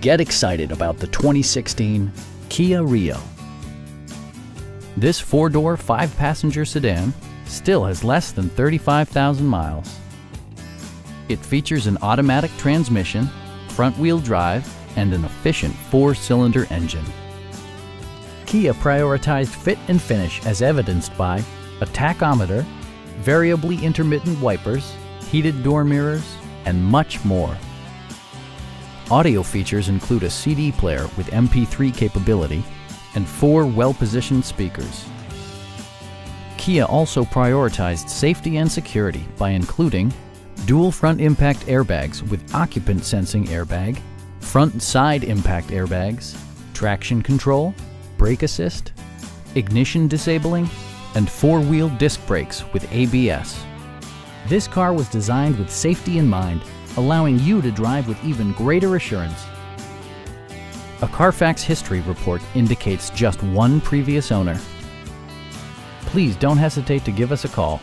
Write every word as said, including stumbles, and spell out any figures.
Get excited about the twenty sixteen Kia Rio. This four-door, five-passenger sedan still has less than thirty-five thousand miles. It features an automatic transmission, front-wheel drive, and an efficient four-cylinder engine. Kia prioritized fit and finish as evidenced by a tachometer, variably intermittent wipers, heated door mirrors, and much more. Audio features include a C D player with M P three capability and four well-positioned speakers. Kia also prioritized safety and security by including dual front impact airbags with occupant sensing airbag, front and side impact airbags, traction control, brake assist, ignition disabling, and four-wheel disc brakes with A B S. This car was designed with safety in mind, allowing you to drive with even greater assurance. A Carfax history report indicates just one previous owner. Please don't hesitate to give us a call.